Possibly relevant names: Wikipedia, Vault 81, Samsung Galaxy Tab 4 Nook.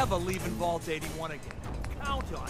never leaving Vault 81 again. Count on it.